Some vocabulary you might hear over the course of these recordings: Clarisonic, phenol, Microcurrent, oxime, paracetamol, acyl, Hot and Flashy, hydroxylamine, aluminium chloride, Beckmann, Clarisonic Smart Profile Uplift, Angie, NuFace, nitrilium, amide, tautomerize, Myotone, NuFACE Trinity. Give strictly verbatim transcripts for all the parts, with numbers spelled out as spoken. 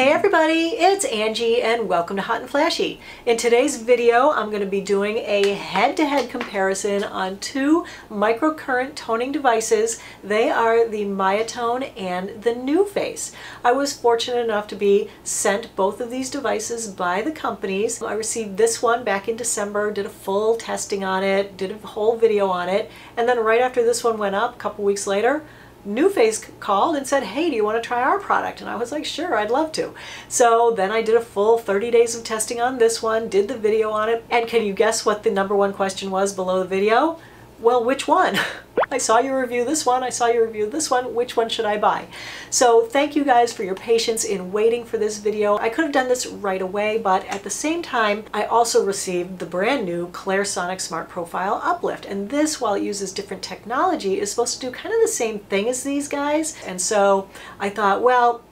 Hey everybody, it's Angie and welcome to Hot and Flashy. In today's video, I'm going to be doing a head-to-head comparison on two microcurrent toning devices. They are the Myotone and the NuFace. I was fortunate enough to be sent both of these devices by the companies. I received this one back in December, did a full testing on it, did a whole video on it, and then right after this one went up, a couple weeks later, NuFace called and said, hey, do you want to try our product? And I was like, sure, I'd love to. So then I did a full thirty days of testing on this one, did the video on it, and can you guess what the number one question was below the video? Well, which one? I saw you review this one, I saw you review this one, which one should I buy? So thank you guys for your patience in waiting for this video. I could have done this right away, but at the same time, I also received the brand new Clarisonic Smart Profile Uplift. And this, while it uses different technology, is supposed to do kind of the same thing as these guys. And so I thought, well,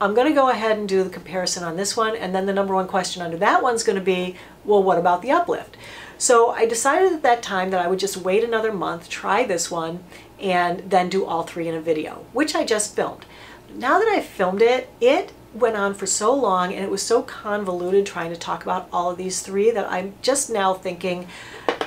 I'm going to go ahead and do the comparison on this one, and then the number one question under that one's going to be, well, what about the uplift? So I decided at that time that I would just wait another month, try this one, and then do all three in a video, which I just filmed. Now that I've filmed it, it went on for so long and it was so convoluted trying to talk about all of these three that I'm just now thinking,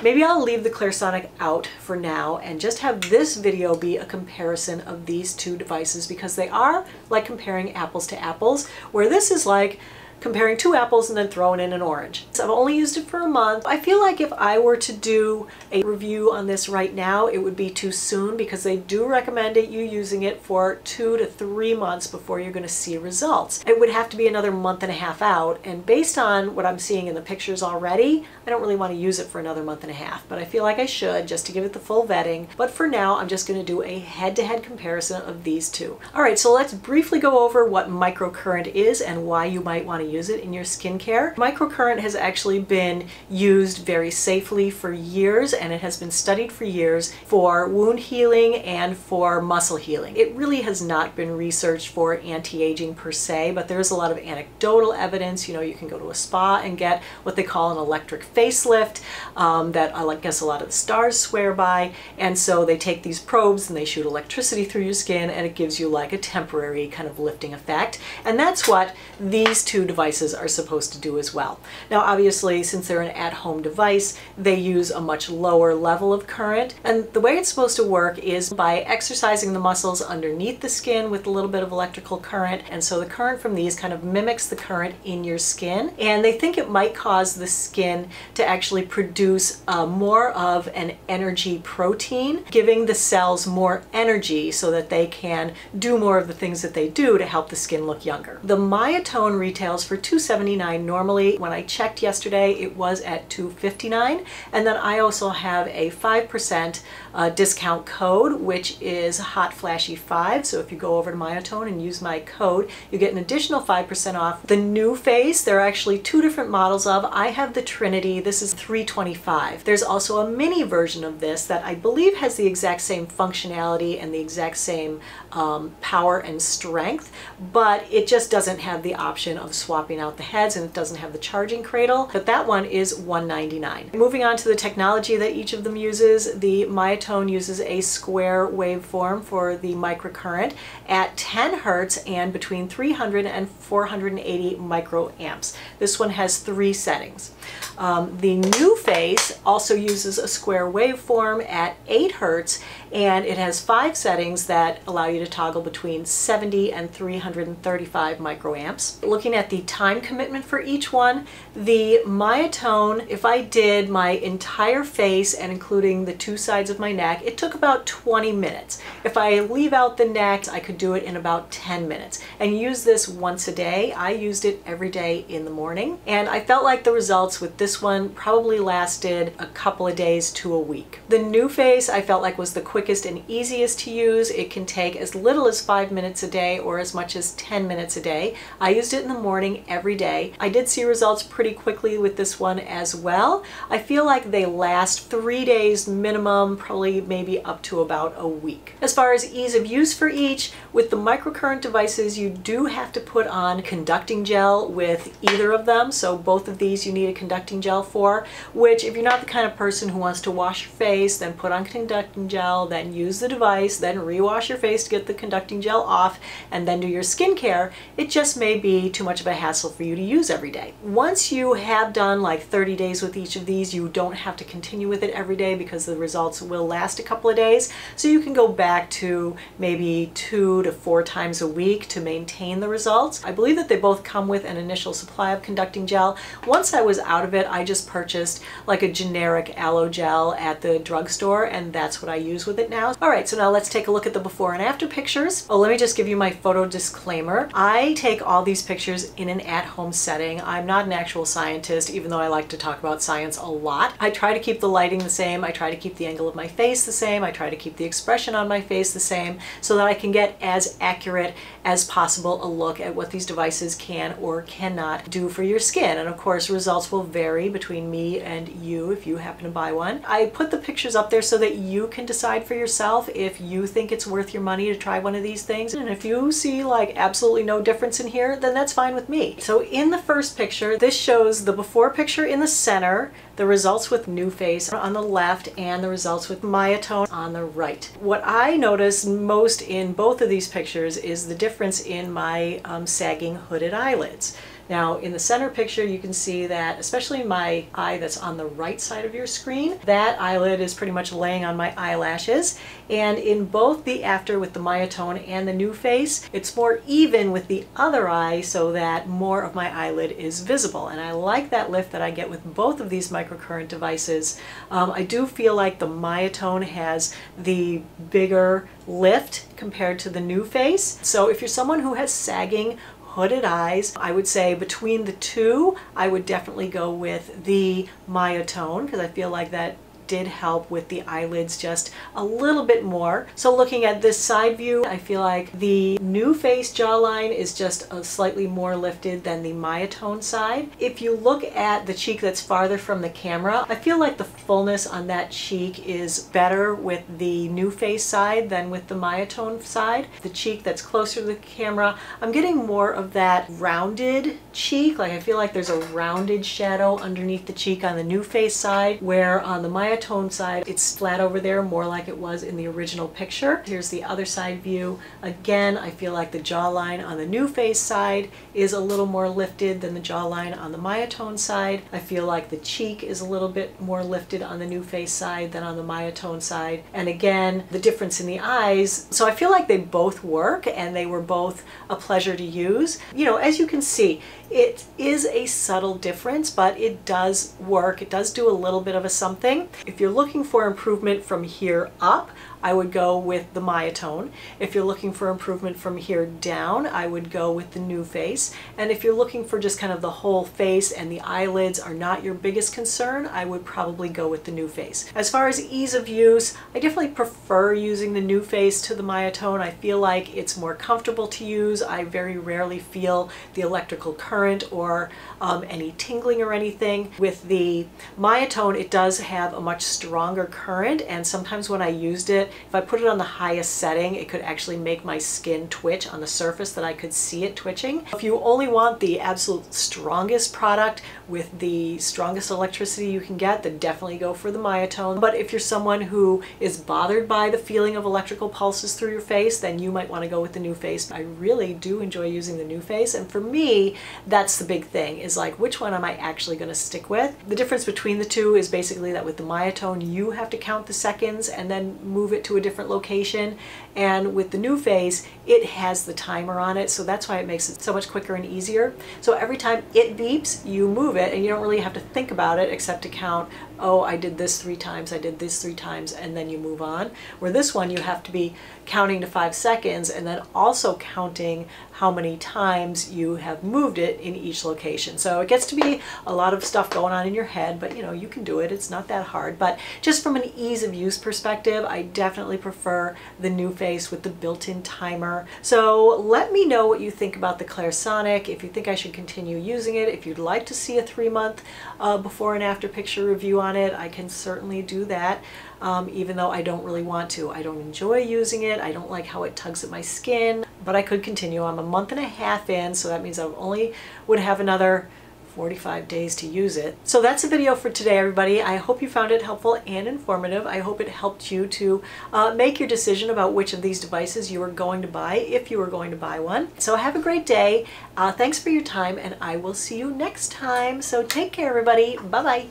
maybe I'll leave the Clarisonic out for now and just have this video be a comparison of these two devices, because they are like comparing apples to apples, where this is like comparing two apples and then throwing in an orange. So I've only used it for a month. I feel like if I were to do a review on this right now, it would be too soon, because they do recommend it, you using it for two to three months before you're going to see results. It would have to be another month and a half out, and based on what I'm seeing in the pictures already, I don't really want to use it for another month and a half, but I feel like I should, just to give it the full vetting. But for now, I'm just going to do a head-to-head comparison of these two. Alright, so let's briefly go over what microcurrent is and why you might want to use it in your skincare. Microcurrent has actually been used very safely for years, and it has been studied for years for wound healing and for muscle healing. It really has not been researched for anti-aging per se, but there's a lot of anecdotal evidence. You know, you can go to a spa and get what they call an electric facelift um, that I guess a lot of the stars swear by, and so they take these probes and they shoot electricity through your skin and it gives you like a temporary kind of lifting effect, and that's what these two devices devices are supposed to do as well. Now obviously, since they're an at-home device, they use a much lower level of current, and the way it's supposed to work is by exercising the muscles underneath the skin with a little bit of electrical current, and so the current from these kind of mimics the current in your skin, and they think it might cause the skin to actually produce uh, more of an energy protein, giving the cells more energy so that they can do more of the things that they do to help the skin look younger. The Myotone retails for two seventy-nine normally. When I checked yesterday, it was at two fifty-nine, and then I also have a five percent uh, discount code, which is Hot Flashy five. So if you go over to Myotone and use my code, you get an additional five percent off. The NuFace, there are actually two different models of. I have the Trinity. This is three twenty-five. There's also a mini version of this that I believe has the exact same functionality and the exact same um, power and strength, but it just doesn't have the option of swapping swapping out the heads, and it doesn't have the charging cradle, but that one is one ninety-nine. Moving on to the technology that each of them uses, the Myotone uses a square waveform for the microcurrent at ten hertz and between three hundred and four hundred eighty microamps. This one has three settings. Um, the NuFace also uses a square waveform at eight hertz, and it has five settings that allow you to toggle between seventy and three hundred thirty-five microamps. Looking at the time commitment for each one, the Myotone, if I did my entire face and including the two sides of my neck, it took about twenty minutes. If I leave out the neck, I could do it in about ten minutes and use this once a day. I used it every day in the morning, and I felt like the results with this one probably lasted a couple of days to a week. The NuFace I felt like was the quickest and easiest to use. It can take as little as five minutes a day or as much as ten minutes a day. I used it in the morning morning every day. I did see results pretty quickly with this one as well. I feel like they last three days minimum, probably maybe up to about a week. As far as ease of use for each, with the microcurrent devices, you do have to put on conducting gel with either of them. So both of these you need a conducting gel for, which if you're not the kind of person who wants to wash your face, then put on conducting gel, then use the device, then rewash your face to get the conducting gel off, and then do your skincare, it just may be too much of a hassle for you to use every day. Once you have done like thirty days with each of these, you don't have to continue with it every day because the results will last a couple of days. So you can go back to maybe two to four times a week to maintain the results. I believe that they both come with an initial supply of conducting gel. Once I was out of it, I just purchased like a generic aloe gel at the drugstore, and that's what I use with it now. All right, so now let's take a look at the before and after pictures. Oh, let me just give you my photo disclaimer. I take all these pictures in an at-home setting. I'm not an actual scientist, even though I like to talk about science a lot. I try to keep the lighting the same. I try to keep the angle of my face the same. I try to keep the expression on my face the same so that I can get as accurate as possible a look at what these devices can or cannot do for your skin. And of course, results will vary between me and you if you happen to buy one. I put the pictures up there so that you can decide for yourself if you think it's worth your money to try one of these things. And if you see like absolutely no difference in here, then that's fine with me. So in the first picture, this shows the before picture in the center, the results with NuFace on the left, and the results with Myotone on the right. What I notice most in both of these pictures is the difference in my um, sagging hooded eyelids. Now in the center picture you can see that, especially my eye that's on the right side of your screen, that eyelid is pretty much laying on my eyelashes, and in both the after with the Myotone and the NuFace, it's more even with the other eye so that more of my eyelid is visible, and I like that lift that I get with both of these microcurrent devices. Um, I do feel like the Myotone has the bigger lift compared to the NuFace, so if you're someone who has sagging hooded eyes, I would say between the two, I would definitely go with the Myotone because I feel like that did help with the eyelids just a little bit more. So looking at this side view, I feel like the NuFace jawline is just a slightly more lifted than the Myotone side. If you look at the cheek that's farther from the camera, I feel like the fullness on that cheek is better with the NuFace side than with the Myotone side. The cheek that's closer to the camera, I'm getting more of that rounded cheek. Like I feel like there's a rounded shadow underneath the cheek on the NuFace side, where on the Myotone Myotone side, it's flat over there, more like it was in the original picture. Here's the other side view. Again, I feel like the jawline on the NuFace side is a little more lifted than the jawline on the Myotone side. I feel like the cheek is a little bit more lifted on the NuFace side than on the Myotone side. And again, the difference in the eyes. So I feel like they both work and they were both a pleasure to use. You know, as you can see, it is a subtle difference, but it does work. It does do a little bit of a something. If you're looking for improvement from here up, I would go with the Myotone. If you're looking for improvement from here down, I would go with the NuFace. And if you're looking for just kind of the whole face and the eyelids are not your biggest concern, I would probably go with the NuFace. As far as ease of use, I definitely prefer using the NuFace to the Myotone. I feel like it's more comfortable to use. I very rarely feel the electrical current or um, any tingling or anything. With the Myotone, it does have a much stronger current, and sometimes when I used it, if I put it on the highest setting, it could actually make my skin twitch on the surface that I could see it twitching. If you only want the absolute strongest product with the strongest electricity you can get, then definitely go for the Myotone. But if you're someone who is bothered by the feeling of electrical pulses through your face, then you might want to go with the NuFace. I really do enjoy using the NuFace, and for me, that's the big thing, is like, which one am I actually going to stick with? The difference between the two is basically that with the Myotone, you have to count the seconds and then move it to a different location, and with the NuFace, it has the timer on it, so that's why it makes it so much quicker and easier. So every time it beeps, you move it, and you don't really have to think about it except to count oh, I did this three times, I did this three times, and then you move on. Where this one, you have to be counting to five seconds and then also counting how many times you have moved it in each location. So it gets to be a lot of stuff going on in your head, but you know, you can do it, it's not that hard. But just from an ease of use perspective, I definitely prefer the NuFace with the built-in timer. So let me know what you think about the Clarisonic, if you think I should continue using it, if you'd like to see a three-month uh, before and after picture review on it, I can certainly do that. Um, even though I don't really want to. I don't enjoy using it. I don't like how it tugs at my skin, but I could continue. I'm a month and a half in, so that means I only would have another forty-five days to use it. So that's the video for today, everybody. I hope you found it helpful and informative. I hope it helped you to uh, make your decision about which of these devices you are going to buy, if you are going to buy one. So have a great day. Uh, thanks for your time, and I will see you next time. So take care, everybody. Bye-bye.